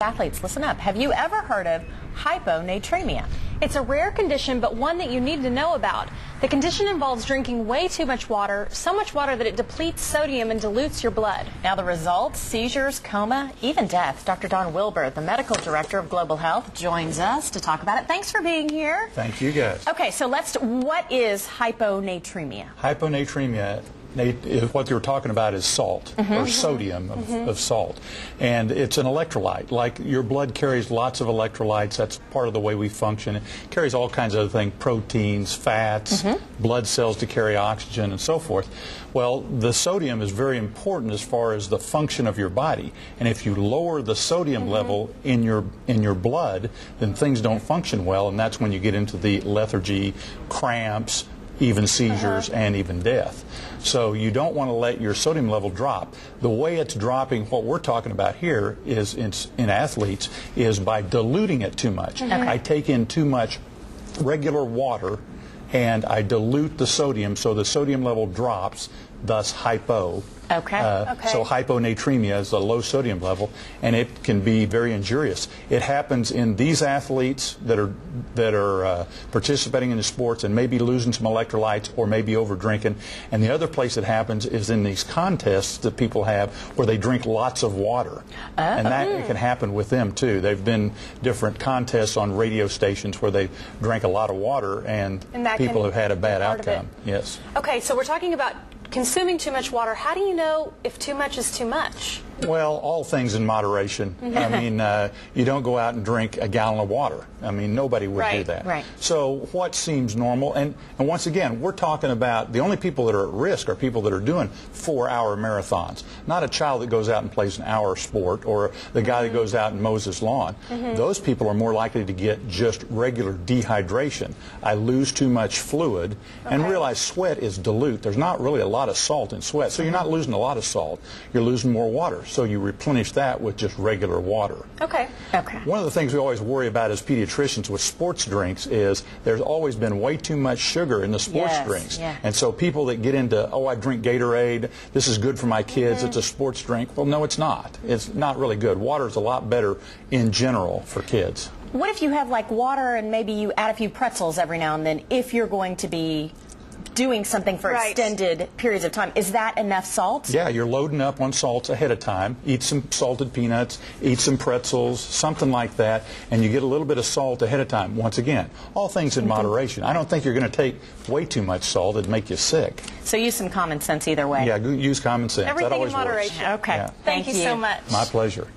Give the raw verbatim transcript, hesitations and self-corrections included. Athletes, listen up. Have you ever heard of hyponatremia? It's a rare condition, but one that you need to know about. The condition involves drinking way too much water, so much water that it depletes sodium and dilutes your blood. Now the results, seizures, coma, even death. Doctor Don Wilbur, the medical director of Global Health, joins us to talk about it. Thanks for being here. Thank you, guys. Okay, so let's, what is hyponatremia? Hyponatremia. What they were talking about is salt, mm-hmm. or sodium of, mm-hmm. of salt, and it's an electrolyte. Like your blood carries lots of electrolytes. That's part of the way we function. It carries all kinds of other things, proteins, fats, mm-hmm. blood cells to carry oxygen, and so forth. Well, the sodium is very important as far as the function of your body, and if you lower the sodium mm-hmm. level in your in your blood, then things don't function well, and that's when you get into the lethargy, cramps, even seizures, and even death. So you don't want to let your sodium level drop. The way it's dropping, what we're talking about here is in, in athletes, is by diluting it too much. Okay. I take in too much regular water and I dilute the sodium, so the sodium level drops, thus hypo. Okay. Uh, okay. So hyponatremia is a low sodium level, and it can be very injurious. It happens in these athletes that are that are uh, participating in the sports and maybe losing some electrolytes or maybe over drinking. And the other place it happens is in these contests that people have where they drink lots of water, uh, and that mm. it can happen with them too. They've been different contests on radio stations where they drank a lot of water, and, and people have had a bad outcome. Yes. Okay, so we're talking about consuming too much water. How do you know if too much is too much? Well, all things in moderation. I mean, uh, you don't go out and drink a gallon of water. I mean, nobody would right, do that. Right. So what seems normal? And, and once again, we're talking about the only people that are at risk are people that are doing four-hour marathons, not a child that goes out and plays an hour sport or the guy mm-hmm. that goes out and mows his lawn. Mm-hmm. Those people are more likely to get just regular dehydration. I lose too much fluid, okay. and realize sweat is dilute. There's not really a lot of salt in sweat, so you're not losing a lot of salt, you're losing more water, so you replenish that with just regular water. Okay. Okay. One of the things we always worry about as pediatricians with sports drinks is there's always been way too much sugar in the sports yes. drinks, yeah. and so people that get into, oh, I drink Gatorade, this is good for my kids, mm-hmm. it's a sports drink. Well, no, it's not. It's not really good. Water is a lot better in general for kids. What if you have like water and maybe you add a few pretzels every now and then if you're going to be doing something for right. extended periods of time? Is that enough salt? Yeah, you're loading up on salts ahead of time. Eat some salted peanuts, eat some pretzels, something like that, and you get a little bit of salt ahead of time. Once again, all things in moderation. I don't think you're going to take way too much salt. It'd make you sick. So use some common sense either way. Yeah, use common sense. Everything that always in moderation. Works. Okay. Yeah. Thank, Thank you so much. My pleasure.